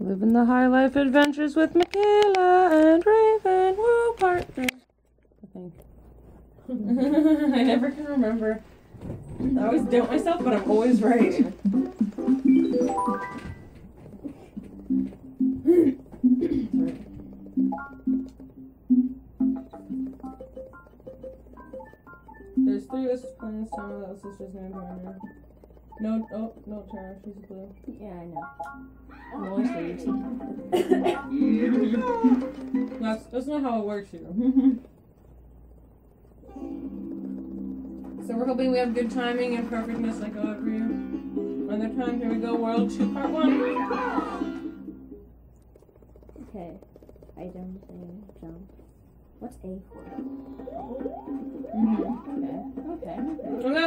Living the high life adventures with Micaela and Raven. Woo, part 3. I think. I never can remember. I always doubt myself, but I'm always right. There's 3 of us playing, some of those sisters named Mario. No, oh, no, Tara, she's blue. Yeah, I know. I'm always waiting. That's not how it works here. So we're hoping we have good timing and perfectness like God for you. Another time, here we go, World 2, Part 1. Okay, item, thing, jump. What's A for? Mm-hmm. Okay. Okay. Oh no!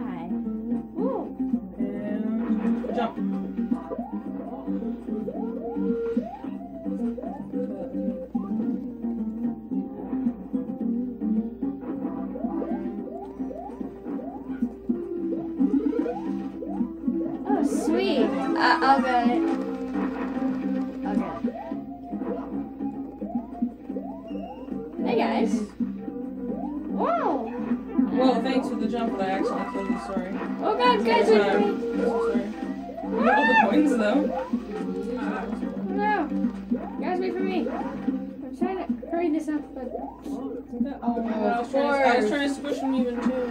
Hi. Woo! And jump. Oh, sweet. I'll get it. Jump, but I actually killed him, sorry. Oh god, guys, I'm sorry. You got all the coins, though. No! Guys, wait for me. I'm trying to hurry this up, but... Oh, I was trying to squish him even, too.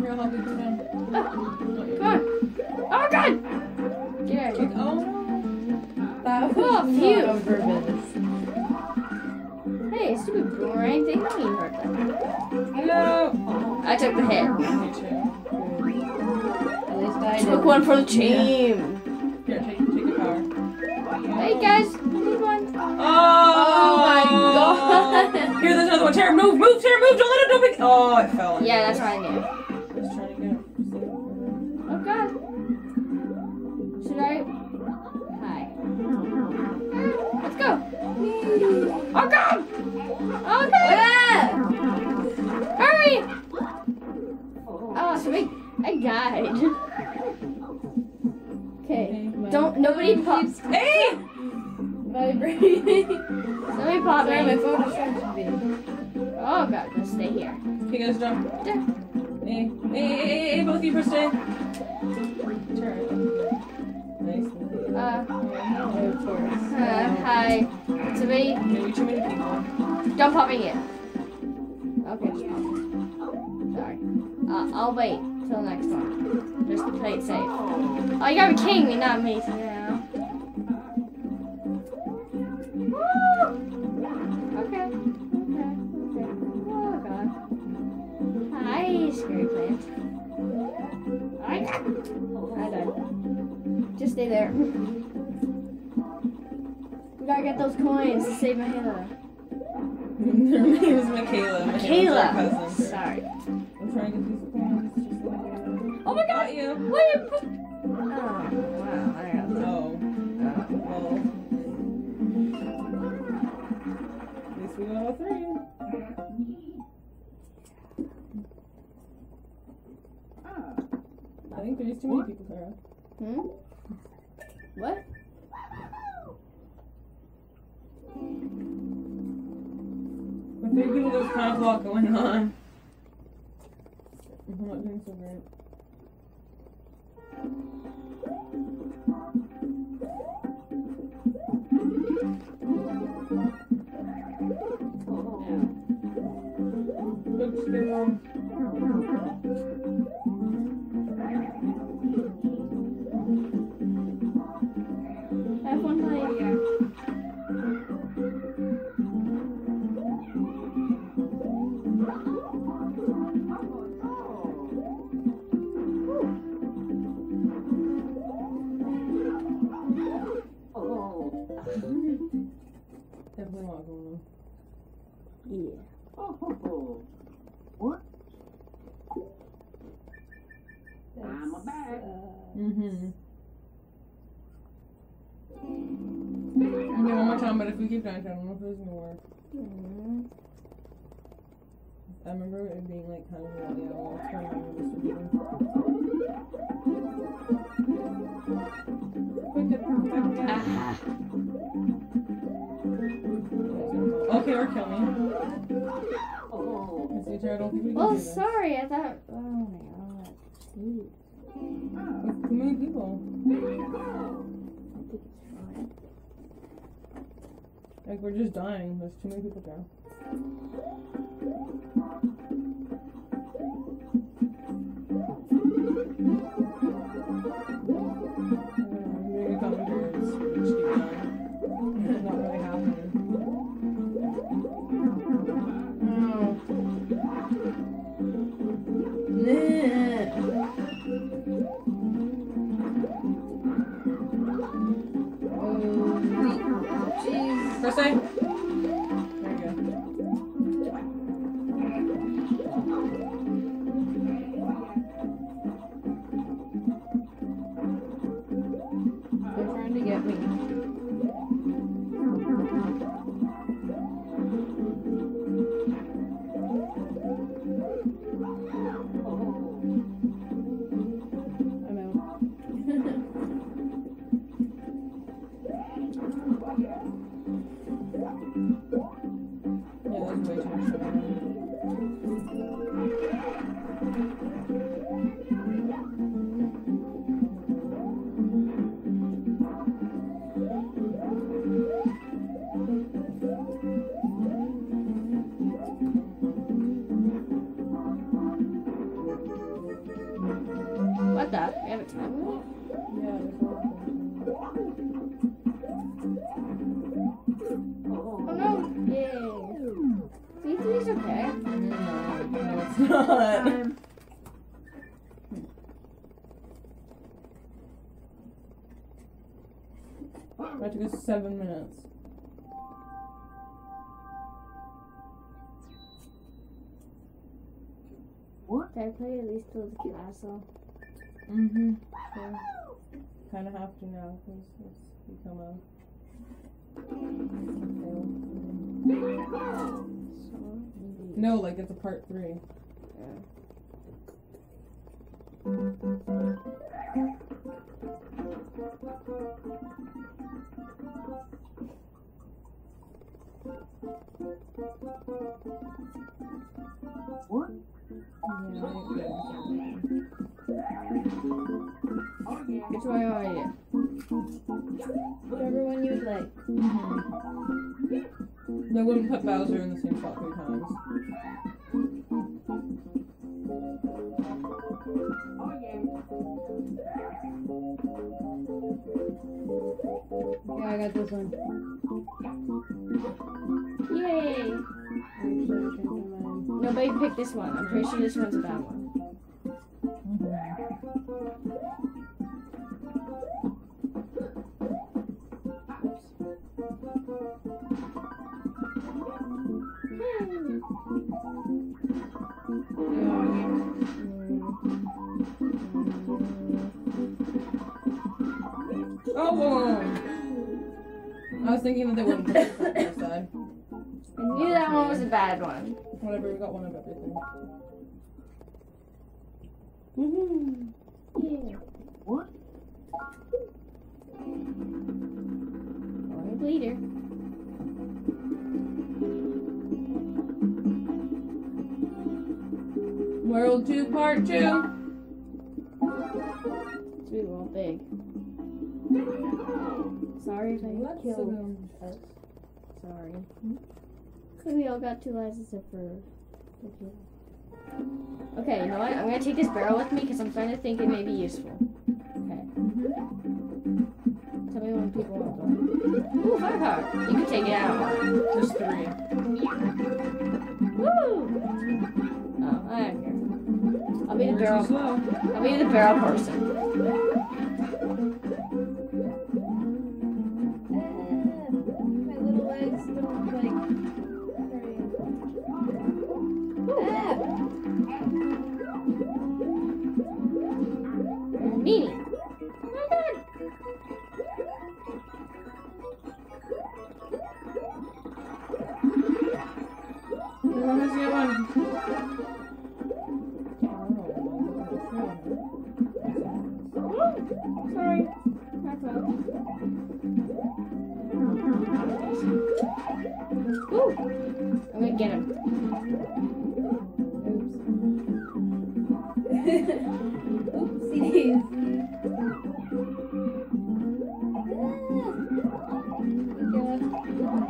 Here, I'll help you go down. Come on! Oh god! Get out of here. Oh. That was purpose. Hey, stupid boomerang thing, don't even hurt that. No! I took the hit. Me too. At least I took one for the team. Yeah. Here, take your power. Hey guys, need one. Oh my god! Here, there's another one. Tara, move, Tara, move! Don't let it open! Oh, it fell. Yeah, that's what I knew. I was trying to get it. Oh god. Should I? Oh god! Oh god! Ah! Hurry! Oh, so I died. Okay. Don't nobody pop. Hey! Vibrating. Somebody pop. Sorry, my phone distracted me. Oh god, let's stay here. Okay, guys, jump. Yeah. Hey, both of you, press A. Turn. Nice. Of course. Hi. Somebody. Maybe too many people. Don't pop me in. Okay, just pop me. Sorry. I'll wait till next one. Just to play it safe. Oh, you gotta be kidding me, not me. Yeah. Okay. Oh god. Hi, scary plant. I died. Just stay there. We gotta get those coins to save Micaela. Her name is Micaela. Micaela! Sorry. I'm trying to get these coins. Oh my god! Got you. Wait! Oh, wow. I got that. Oh. Well. At least we got all 3. I think there's too many people there. Hmm? What? There's kind of a lot going on. I'm not doing so great. Looks good, Mom. I have one play here. Yeah. Oh. What? I'm a bag. Mm-hmm. I'm gonna do one more time, but if we keep trying. I don't know if this is gonna work. Mm-hmm. I remember it being like kind of really all time. Okay, or kill me. I don't think we can do this. Sorry, I thought. Oh my god. Dude. There's too many people. I think it's fine. Like, we're just dying. There's too many people there. It's not really happening. Oh. First time. There you go. They're trying to get me. That took us 7 minutes. What? Did I play at least till the castle? Mm-hmm. Yeah. Kind of have to now because it's become a. No, like it's a part 3. Yeah. What? Which way are you? Whichever one you would like. Mm-hmm. They wouldn't put Bowser in the same spot 3 times. Yeah, I got this one. Yay! Nobody picked this one. I'm pretty sure this one's a bad one. Oh, whoa. I was thinking that they wouldn't put it on the side. I knew that one was a bad one. Whatever, we got one of everything. Mm-hmm. Yeah. What? Only bleeder. World 2 Part 2. It's really all big. Sorry if I killed us. Sorry. Because we all got 2 lives except for... Okay, you know what? I'm going to take this barrel with me because I'm starting to think it may be useful. Okay. Tell me when people want them. Ooh, firepower! You can take it out. Just 3. Woo! Oh, I don't care. I'll be the barrel... I'll be the barrel person. Oh my god! What was the other one? Oh, sorry. That's out. Ooh! I'm gonna get him. Oops. Oopsies.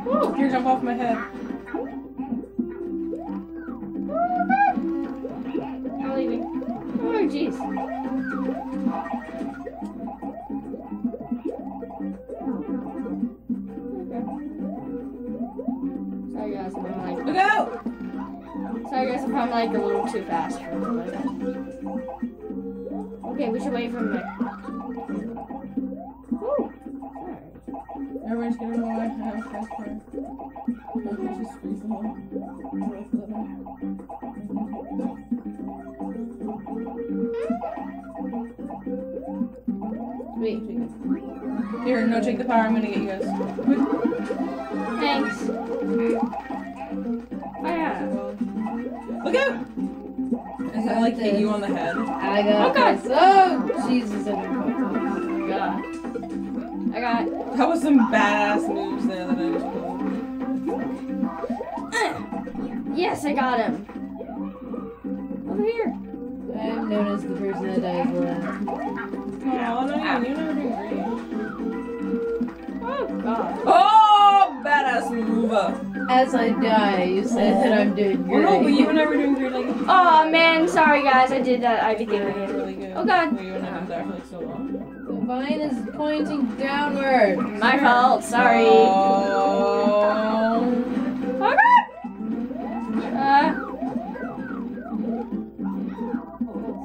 Oh, you jump off my head. I'm leaving. Oh, jeez. Okay. Sorry, guys, if I'm like... Go! Sorry, guys, if I'm like a little too fast. Okay, we should wait for him there. Everyone's getting away. I have a fast car. Maybe just freeze them all. Wait. Here, no, take the power. I'm gonna get you guys. Thanks. Yeah. Look out! Is that like hit you on the head? I got this. Oh, Jesus. Oh, God. I got it. That was some badass moves there that I just pulled. Yes, I got him. Over here. I'm known as the person that dies last. Oh, no, you never do green. Oh, God. Oh, badass move. As I die, you said that I'm doing green. Oh, no, but you were never doing green. Like, oh, man, sorry, guys. I did that. I became really good. Oh, God. Well, you and I have died for like so long. Mine is pointing downward. My fault, sorry. Oh God!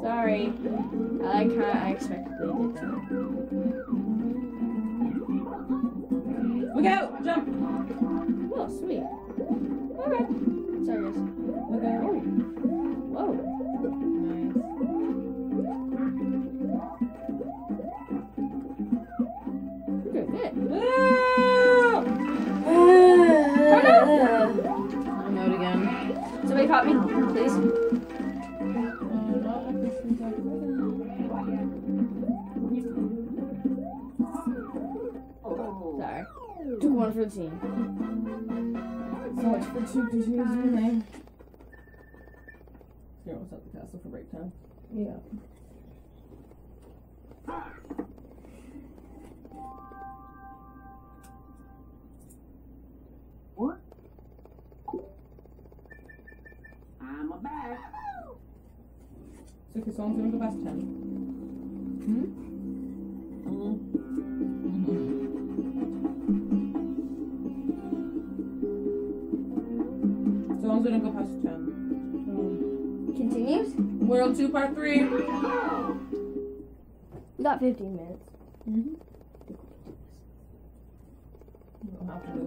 Sorry. I like how I expectedly did that. Look out! Jump! Oh, sweet. Okay. Sorry, guys. Look out. Oh. Whoa. I'm out again. Somebody pop me, please. Sorry. 2-1 for the team. So much for 2 to 2's name. You're almost at the castle for break time. Yeah. What? I'm a bad. So this one's gonna go past 10. Hmm? Mm-hmm. So one's gonna go past 10. Continues? World 2 part 3. We got 15 minutes. Mm-hmm. You don't have to do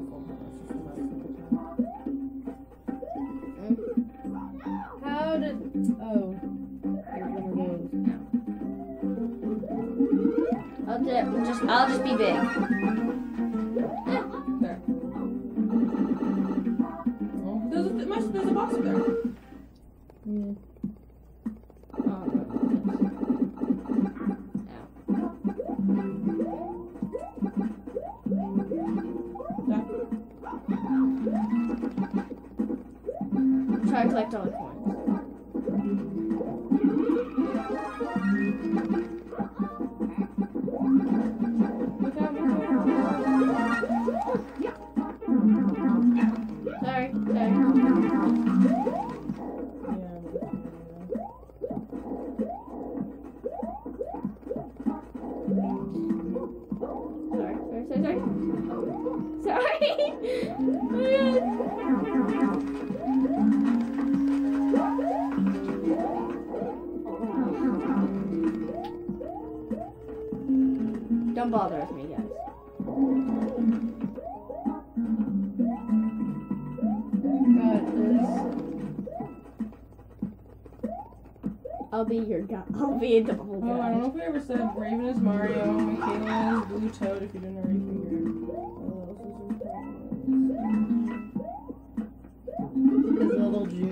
the phone. How did... Oh. I'll just be big. There. Oh. There's a box up there. Mm. Try to collect all the coins. Sorry, sorry. Don't bother with me, guys. I'll be your guy. I'll be a double guy. Oh, I don't know if we ever said Raven is Mario, Micaela is Blue Toad if you didn't already figure it out. It's a little juice.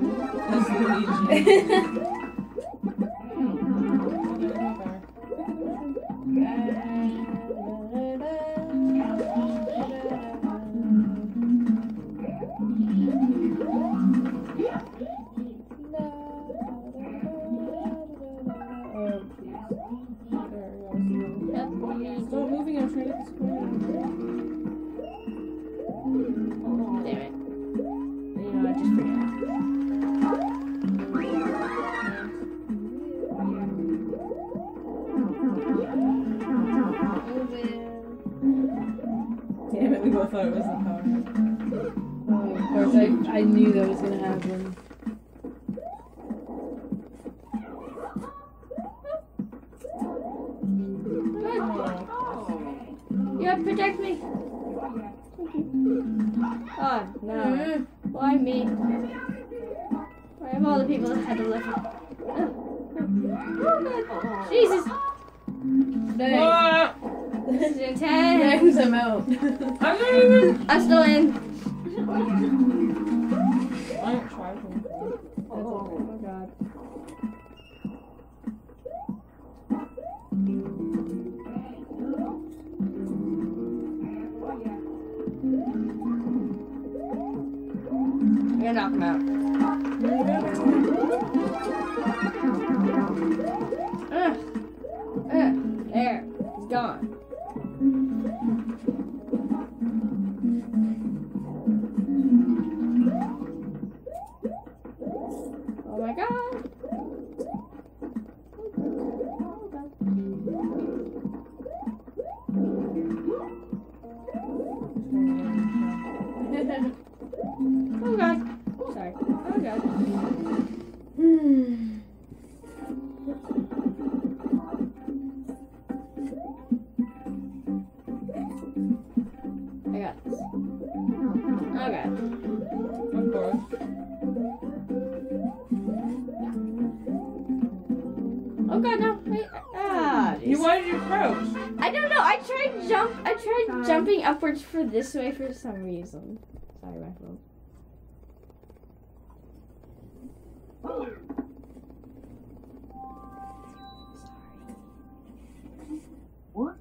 This way for some reason. Sorry, rifle. Oh. Sorry. What?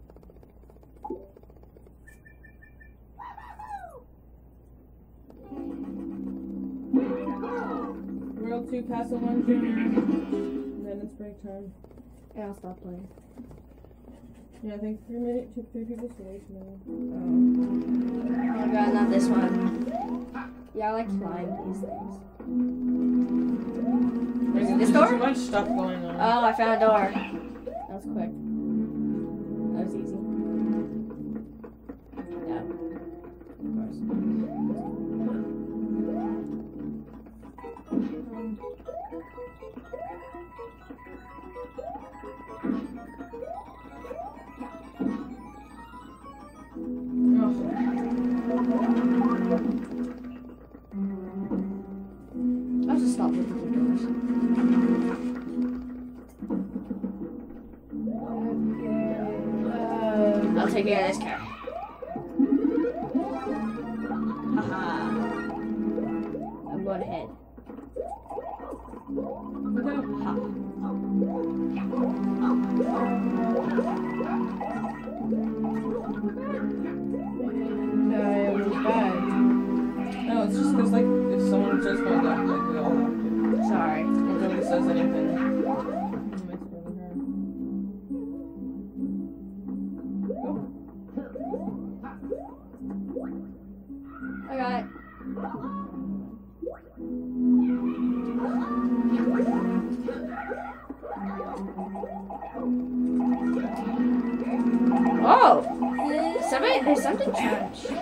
World 2, Castle 1, Jr. And then it's break time. And I'll stop playing. Yeah, I think 3 minutes took 3 people to wait now. Oh. Oh god, not this one. Yeah, I like to climb these things. There's this door? There's so much stuff going on. Oh, I found a door. That was quick. That was easy. Yeah. Of course. I'll just stop looking at the doors. I'll take care of this cat. Haha. I'm going ahead. No, it's just because, like, if someone says my left, like, they all have to. Sorry. If nobody says anything. Oh. I got it. Oh! Somebody, there's something changed.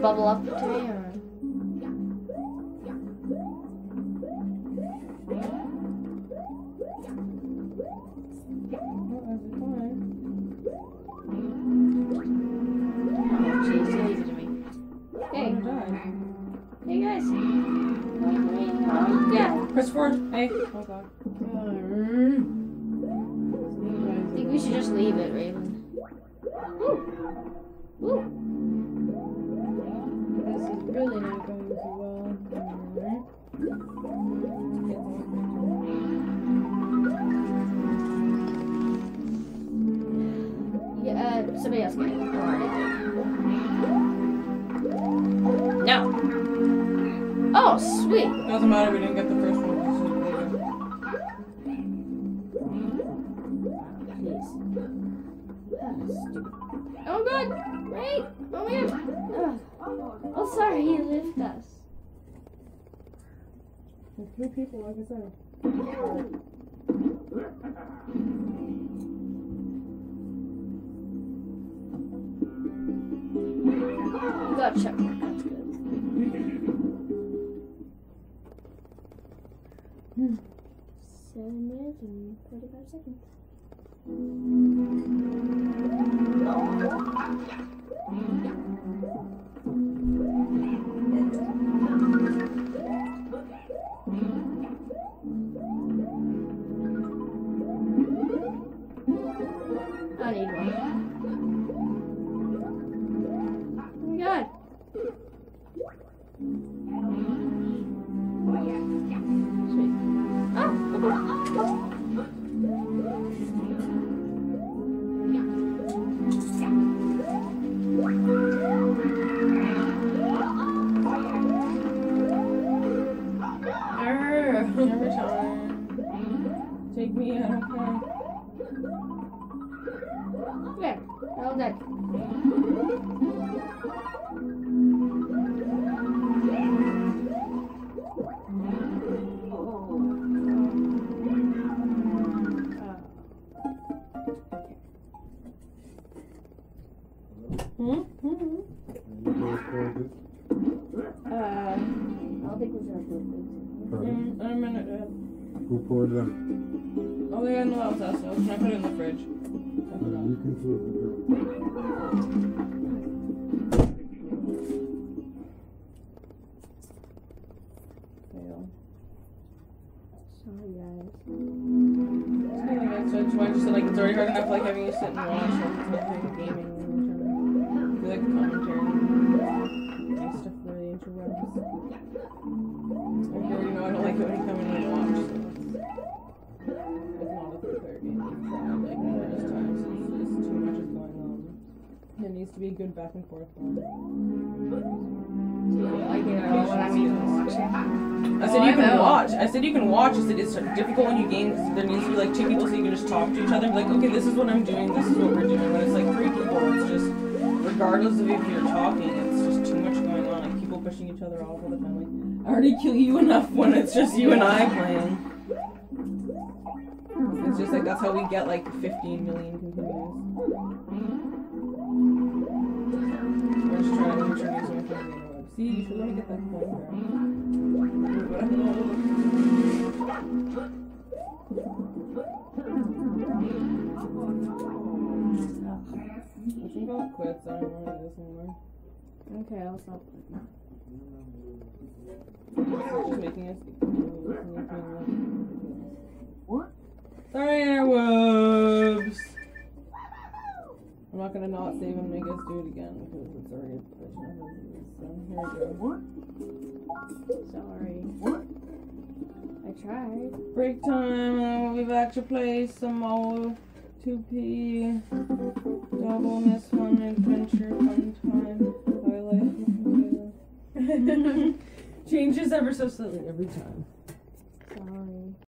Bubble up to me or? Press forward. Hey, hold on. I think we should just leave it, Raven. Ooh. Ooh. This is really not going too well. Yeah, somebody else get it. No. Oh, sweet. Doesn't matter, we didn't get the first one. Please. Oh, God. Right? Oh, man. Oh, sorry, he left us. There's three people, like I said. Gotcha. That's good. 7 minutes and 45 seconds. I need one. God. Sweet. Oh. Every time. Take me out, okay? There. Well done. I don't think we should have poured this. I'm gonna do it. Who poured them? Oh, yeah, no, that was us. So I put it in the fridge. You can do it. Fail. Sorry, guys. It's kind of like I just like it's already hard enough like having you sit and watch like gaming and like commentary and stuff for the interrupts. Like you already know I don't like it when you come in and watch. So. There needs to be a good back and forth one. I said you can watch. I said you can watch. I said it's difficult when you game. There needs to be like two people so you can just talk to each other. Like, okay, this is what I'm doing. This is what we're doing. When it's like three people, it's just regardless of if you're talking, it's just too much going on. Like people pushing each other off all the time. Like I already kill you enough when it's just you and I playing. It's just like that's how we get like 15 million continues. Just trying to introduce my friend. See, you should let me get that point there. I think I'll quit, so I don't want to do this anymore. Okay, I'll stop. It's just making us what? Sorry, interwebs! I'm not gonna not save and make us do it again because it's already a professional disease. So here we go. What? Sorry. What? I tried. Break time, and then we'll be back to play some more 2P double miss one adventure fun time. Twilight. Changes ever so slightly every time.